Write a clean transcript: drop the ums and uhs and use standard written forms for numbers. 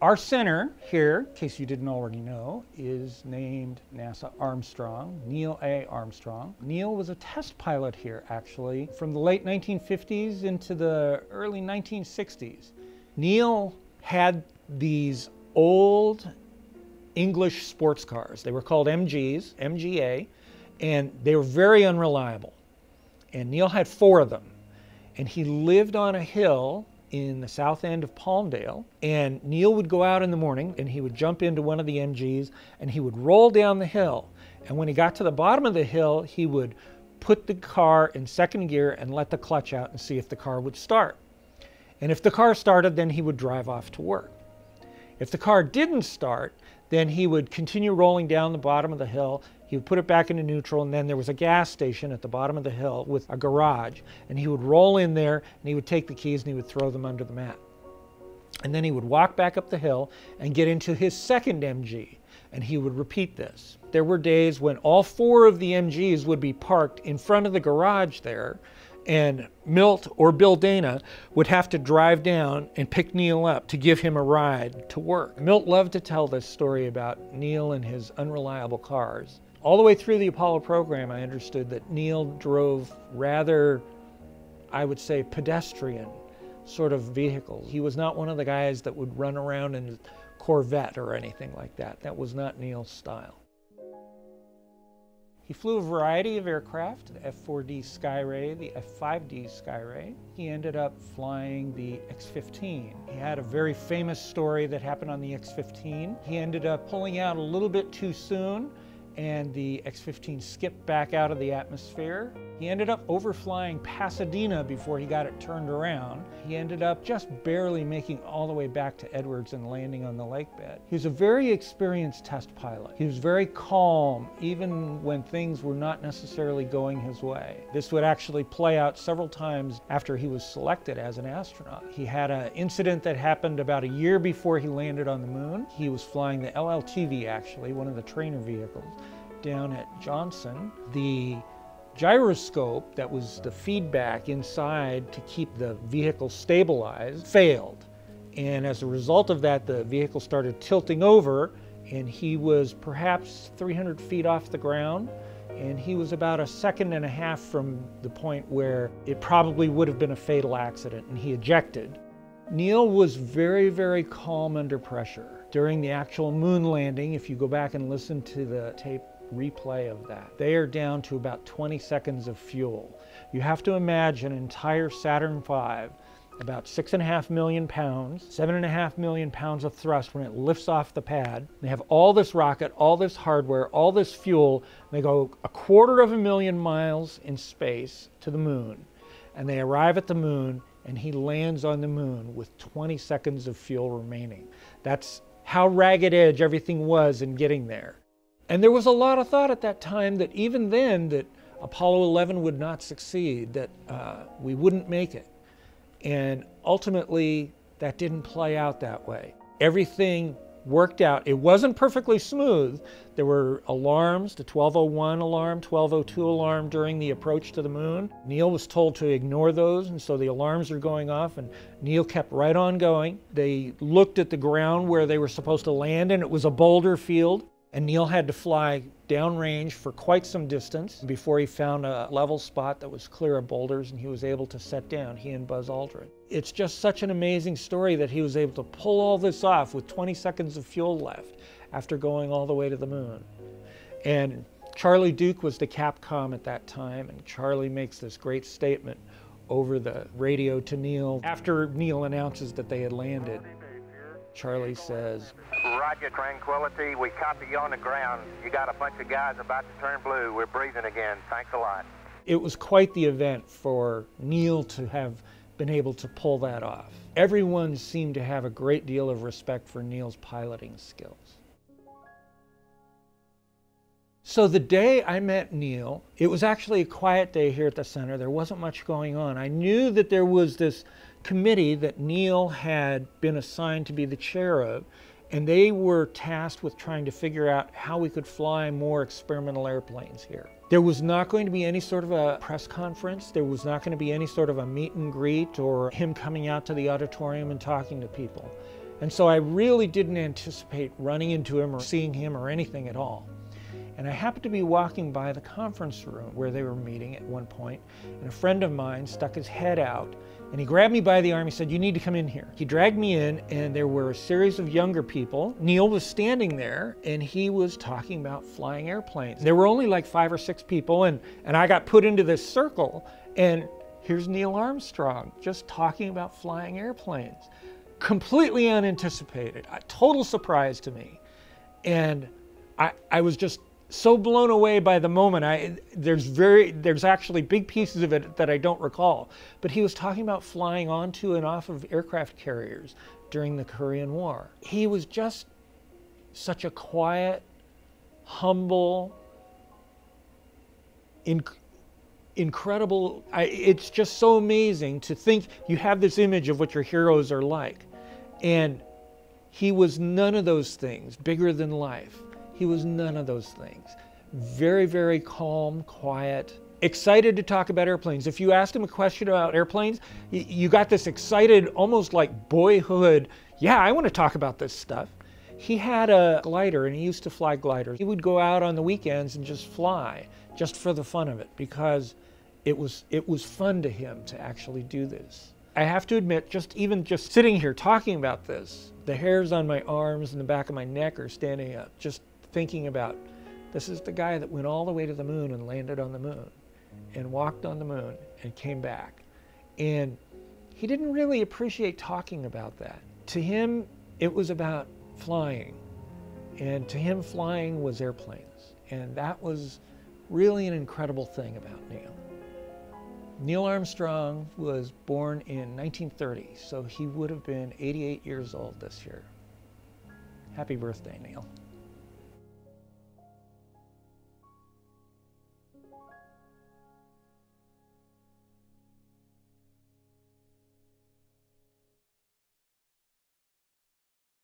Our center here, in case you didn't already know, is named NASA Armstrong, Neil A. Armstrong. Neil was a test pilot here, actually, from the late 1950s into the early 1960s. Neil had these old English sports cars. They were called MGs, MGA, and they were very unreliable. And Neil had four of them. And he lived on a hill in the south end of Palmdale, and Neil would go out in the morning and he would jump into one of the MGs and he would roll down the hill, and when he got to the bottom of the hill he would put the car in second gear and let the clutch out and see if the car would start. And if the car started, then he would drive off to work. If the car didn't start, then he would continue rolling down the bottom of the hill. He would put it back into neutral, and then there was a gas station at the bottom of the hill with a garage, and he would roll in there and he would take the keys and he would throw them under the mat. And then he would walk back up the hill and get into his second MG, and he would repeat this. There were days when all four of the MGs would be parked in front of the garage there, and Milt or Bill Dana would have to drive down and pick Neil up to give him a ride to work. Milt loved to tell this story about Neil and his unreliable cars. All the way through the Apollo program, I understood that Neil drove rather, I would say, pedestrian sort of vehicles. He was not one of the guys that would run around in a Corvette or anything like that. That was not Neil's style. He flew a variety of aircraft, the F-4D Skyray, the F-5D Skyray. He ended up flying the X-15. He had a very famous story that happened on the X-15. He ended up pulling out a little bit too soon, and the X-15 skipped back out of the atmosphere. He ended up overflying Pasadena before he got it turned around. He ended up just barely making all the way back to Edwards and landing on the lake bed. He was a very experienced test pilot. He was very calm, even when things were not necessarily going his way. This would actually play out several times after he was selected as an astronaut. He had an incident that happened about a year before he landed on the moon. He was flying the LLTV, actually, one of the trainer vehicles, down at Johnson. The gyroscope, that was the feedback inside to keep the vehicle stabilized, failed. And as a result of that, the vehicle started tilting over, and he was perhaps 300 feet off the ground, and he was about a second and a half from the point where it probably would have been a fatal accident, and he ejected. Neil was very, very calm under pressure. During the actual moon landing, if you go back and listen to the tape replay of that, they are down to about 20 seconds of fuel. You have to imagine an entire Saturn V, about 6.5 million pounds, 7.5 million pounds of thrust when it lifts off the pad. They have all this rocket, all this hardware, all this fuel. They go 250,000 miles in space to the moon, and they arrive at the moon, and he lands on the moon with 20 seconds of fuel remaining. That's how ragged edge everything was in getting there. And there was a lot of thought at that time that even then that Apollo 11 would not succeed, that we wouldn't make it. And ultimately, that didn't play out that way. Everything worked out. It wasn't perfectly smooth. There were alarms, the 1201 alarm, 1202 alarm during the approach to the moon. Neil was told to ignore those, and so the alarms are going off, and Neil kept right on going. They looked at the ground where they were supposed to land, and it was a boulder field. And Neil had to fly downrange for quite some distance before he found a level spot that was clear of boulders, and he was able to set down, he and Buzz Aldrin. It's just such an amazing story that he was able to pull all this off with 20 seconds of fuel left after going all the way to the moon. And Charlie Duke was the Capcom at that time, and Charlie makes this great statement over the radio to Neil after Neil announces that they had landed. Charlie says, "Roger, Tranquility, we copy you on the ground. You got a bunch of guys about to turn blue. We're breathing again. Thanks a lot." It was quite the event for Neil to have been able to pull that off. Everyone seemed to have a great deal of respect for Neil's piloting skills. So the day I met Neil, it was actually a quiet day here at the center. There wasn't much going on. I knew that there was this committee that Neil had been assigned to be the chair of, and they were tasked with trying to figure out how we could fly more experimental airplanes here. There was not going to be any sort of a press conference. There was not going to be any sort of a meet and greet or him coming out to the auditorium and talking to people. And so I really didn't anticipate running into him or seeing him or anything at all. And I happened to be walking by the conference room where they were meeting at one point, and a friend of mine stuck his head out and he grabbed me by the arm. He said, "You need to come in here." He dragged me in, and there were a series of younger people. Neil was standing there and he was talking about flying airplanes. There were only like 5 or 6 people, and I got put into this circle, and here's Neil Armstrong just talking about flying airplanes. Completely unanticipated, a total surprise to me. And I was just so blown away by the moment. There's actually big pieces of it that I don't recall, but he was talking about flying onto and off of aircraft carriers during the Korean War. He was just such a quiet, humble, incredible, it's just so amazing to think you have this image of what your heroes are like. And he was none of those things, bigger than life. He was none of those things. Very, very calm, quiet, excited to talk about airplanes. If you asked him a question about airplanes, you got this excited, almost like boyhood, yeah, I want to talk about this stuff. He had a glider, and he used to fly gliders. He would go out on the weekends and just fly, just for the fun of it, because it was fun to him to actually do this. I have to admit, even just sitting here talking about this, the hairs on my arms and the back of my neck are standing up, just thinking about, this is the guy that went all the way to the moon and landed on the moon and walked on the moon and came back. And he didn't really appreciate talking about that. To him, it was about flying. And to him, flying was airplanes. And that was really an incredible thing about Neil. Neil Armstrong was born in 1930, so he would have been 88 years old this year. Happy birthday, Neil.